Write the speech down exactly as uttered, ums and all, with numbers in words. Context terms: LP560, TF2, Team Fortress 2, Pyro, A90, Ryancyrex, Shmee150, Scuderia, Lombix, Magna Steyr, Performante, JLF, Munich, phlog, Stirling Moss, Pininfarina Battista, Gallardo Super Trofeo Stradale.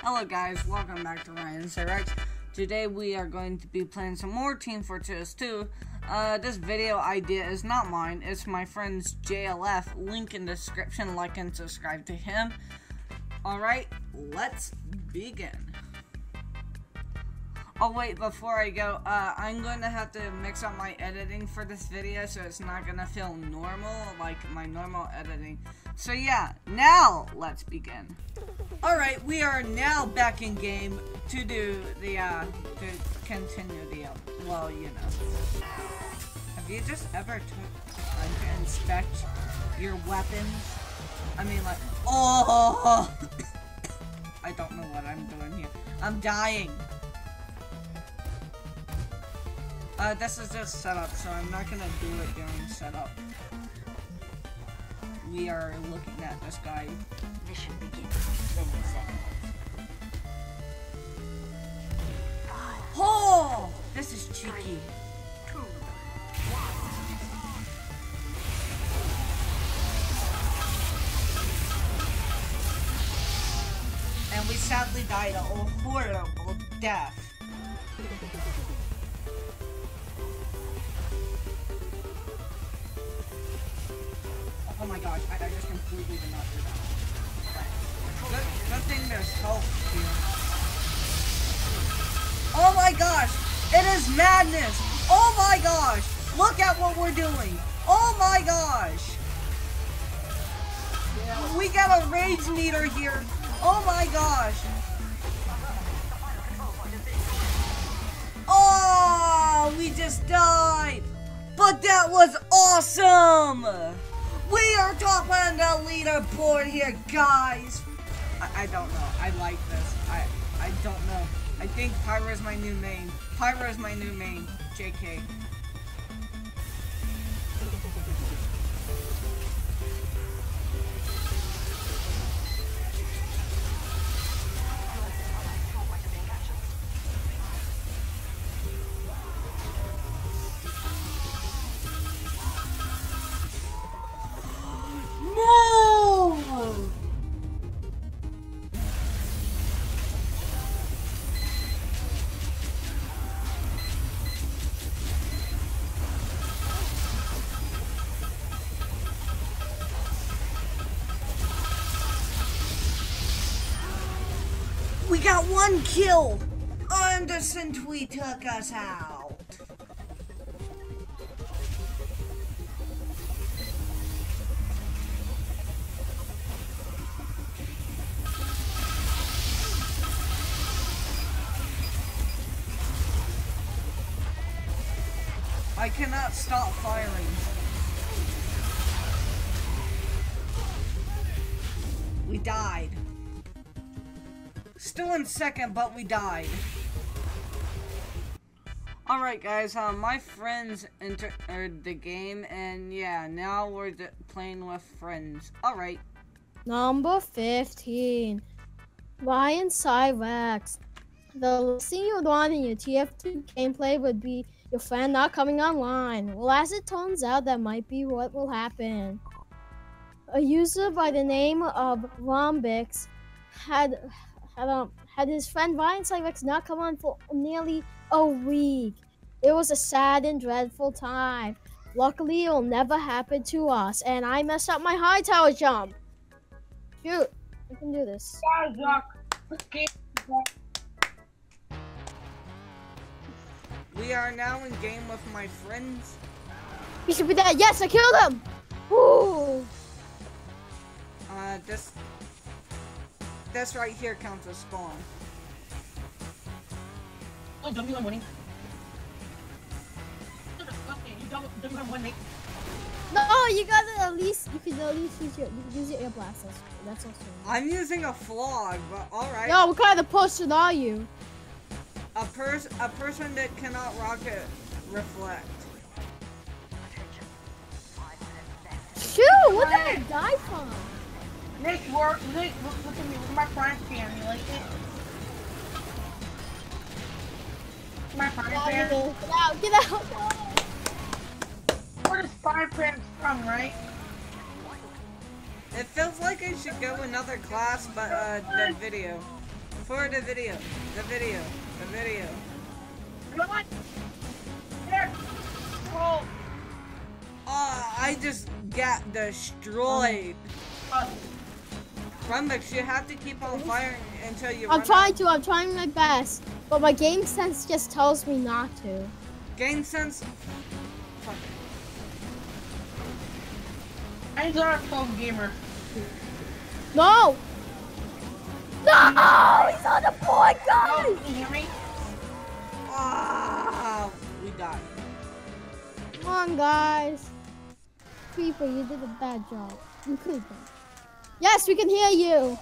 Hello guys, welcome back to Ryancyrex. Today we are going to be playing some more Team Fortress two. Uh, this video idea is not mine, it's my friend's J L F. Link in description, like and subscribe to him. Alright, let's begin. Oh wait, before I go, uh, I'm going to have to mix up my editing for this video so it's not going to feel normal, like my normal editing. So yeah, now let's begin. Alright, we are now back in game to do the, uh, to continue the, uh, well, you know. Have you just ever took time to inspect your weapons? I mean, like, oh! I don't know what I'm doing here. I'm dying! Uh, this is just setup, so I'm not gonna do it during setup. We are looking at this guy. Mission begins in twenty seconds. Five, oh! This is cheeky. Three, two, one. And we sadly died a horrible death. Oh my gosh, I, I just completely did not do that. Good, good thing there's health here. Oh my gosh! It is madness! Oh my gosh! Look at what we're doing! Oh my gosh! Yeah. We got a rage meter here! Oh my gosh! Oh! We just died! But that was awesome! We are top on the leaderboard here, guys! I, I don't know. I like this. I I don't know. I think Pyro is my new main. Pyro is my new main. J K. We got one kill! Anderson Tweet took us out! I cannot stop firing. We died. Still in second, but we died. Alright guys, uh, my friends entered the game, and yeah, now we're playing with friends. Alright. Number fifteen. Ryancyrex. The last thing you'd want in your T F two gameplay would be your friend not coming online. Well, as it turns out, that might be what will happen. A user by the name of Lombix had... Had, um, had his friend Ryancyrex not come on for nearly a week. It was a sad and dreadful time. Luckily, it'll never happen to us. And I messed up my high tower jump. Shoot, I can do this. We are now in game with my friends. He should be dead. Yes, I killed him. Ooh. Uh, this. This right here counts as spawn. Oh, W one winning. No, you gotta at least, you can at least use your, you can use your air blasters. That's also. I'm using a flog, but alright. No, what kind of person are you? A, pers a person that cannot rocket reflect. Shoot, what did I die from? Nick, work, Nick, look, look at me, look at my friend's family, like it. my fire pants? Get out, get out! Where does fire pants from, right? It feels like I should go another class, but uh, the video. For the video. The video. The video. Come on! There! Oh! Oh, I just got destroyed. Oh. Lombix, you have to keep on firing until you I'm run trying out. to, I'm trying my best. But my game sense just tells me not to. Game sense? Fuck. I'm not a phone gamer. No! No! He's on the board, guys! No, can you hear me? Oh, we died. Come on, guys. Creeper, you did a bad job. You creeper. Yes, we can hear you.